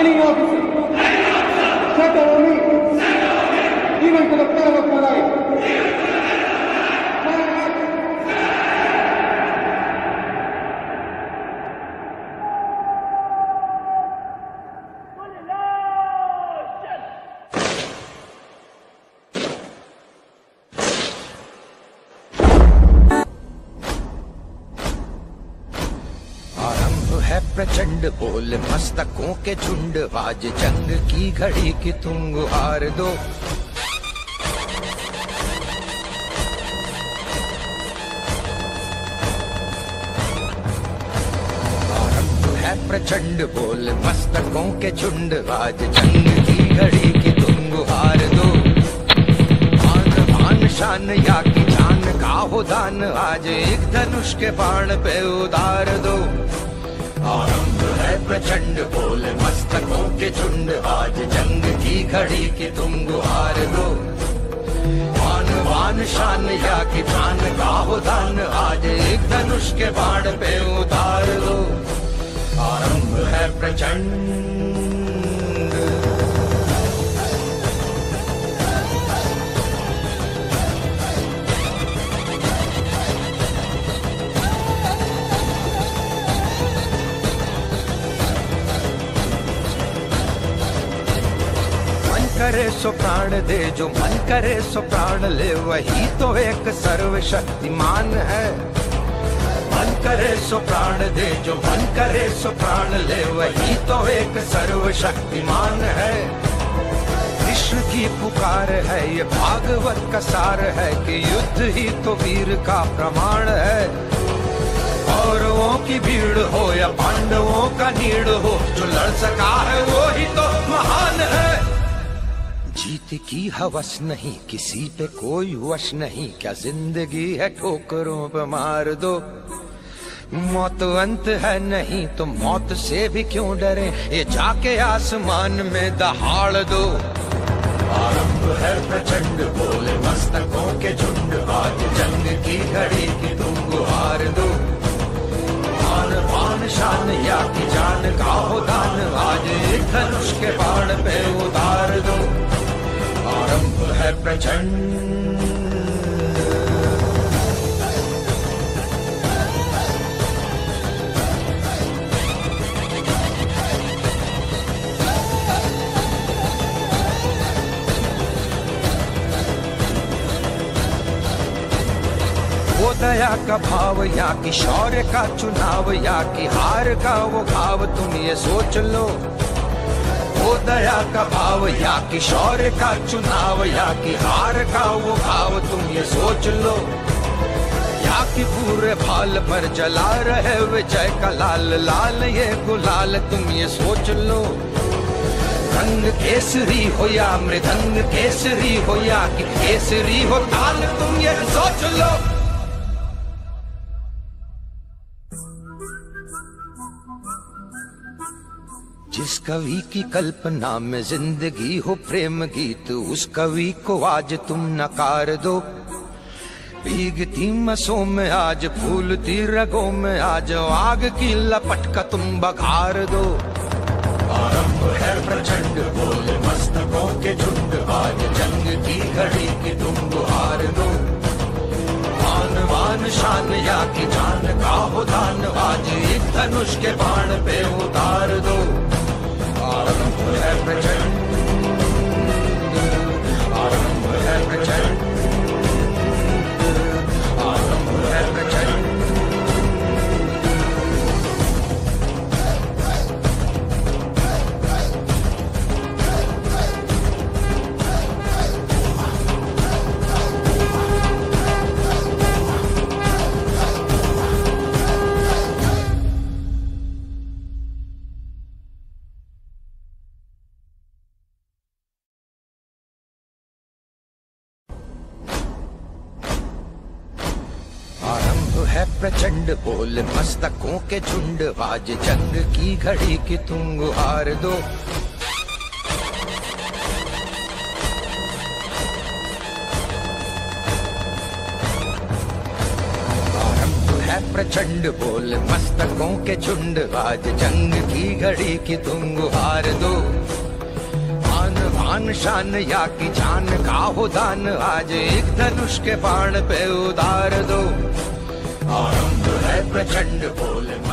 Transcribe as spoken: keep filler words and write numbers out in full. Any officer? Any officer? Set on me. Set on me. Even to the peril of my life. Even to the peril of my life. My life. My प्रचंड बोल मस्तकों के झुंड, आज जंग की घड़ी की तुंग हार दो। आरंभ है प्रचंड बोल मस्तकों के झुंड, आज जंग की घड़ी की तुंग हार दो। मान मान शान या की जान का हो दान, आज एक धनुष के बाण पे उतार दो। आरंभ है प्रचंड बोल मस्तकों के झुंड, आज जंग की घड़ी के तुम गुहार दो। मान वान शान या कि जान गाहो दान, आज एक धनुष के बाण पे उतार दो। आरंभ है प्रचंड। करे सो प्राण दे जो मन करे सो प्राण ले, वही तो एक सर्वशक्तिमान है। मन करे सो प्राण दे जो मन करे सो प्राण ले, वही तो एक सर्वशक्तिमान है। कृष्ण की पुकार है ये भागवत का सार है, कि युद्ध ही तो वीर का प्रमाण है। कौरवों की भीड़ हो या पांडवों का नीड़ हो, जो लड़ सका है वो ही तो महान है। जीत की हवस नहीं किसी पे कोई वश नहीं, क्या जिंदगी है ठोकरों पे मार दो। मौत अंत है नहीं तो मौत से भी क्यों डरे, ये जाके आसमान में दहाड़ दो। आरंभ है प्रचंड बोले मस्तकों के झुंड, आज जंग की घड़ी की तुम गुहार दो। मान पान शान या की जान का हो दान, आज एक धनुष के बाण पे उतार दो। आरंभ है प्रचंड। वो दया का भाव या कि शौर्य का चुनाव या कि हार का वो भाव, तुम ये सोच लो। वो दया का भाव या कि शौर्य का चुनाव या कि हार का वो भाव, तुम ये सोच लो। या कि पूरे भाल पर जला रहे विजय का लाल लाल ये गुलाल, तुम ये सोच लो। रंग केसरी हो या मृदंग केसरी हो या कि केसरी हो ताल, तुम ये सोच लो। जिस कवि की कल्पना में जिंदगी हो प्रेम गीत, उस कवि को आज तुम नकार दो। भीगती मसों में आज फूलती रगों में, आज आग की लपट का तुम बघार दो। आरंभ है प्रचंड बोल मस्तकों के झुंड, आज जंग की घड़ी की तुम गुहार दो। मान मान शान या की जान का हो दान, आज एक धनुष के बाण पे उतार दो। आरंभ है प्रचंड। आरंभ है प्रचंड। आरंभ है प्रचंड। प्रचंड बोल मस्तकों के झुंड, आज जंग की घड़ी की तुम गुहार दो। आरंभ है है प्रचंड बोल मस्तकों के झुंड। आज जंग की घड़ी की तुंगुहार दो, आन बान शान या की जान का हो दान। आज एक धनुष के बाण पे उतार दो। आरंभ है प्रचंड बोल।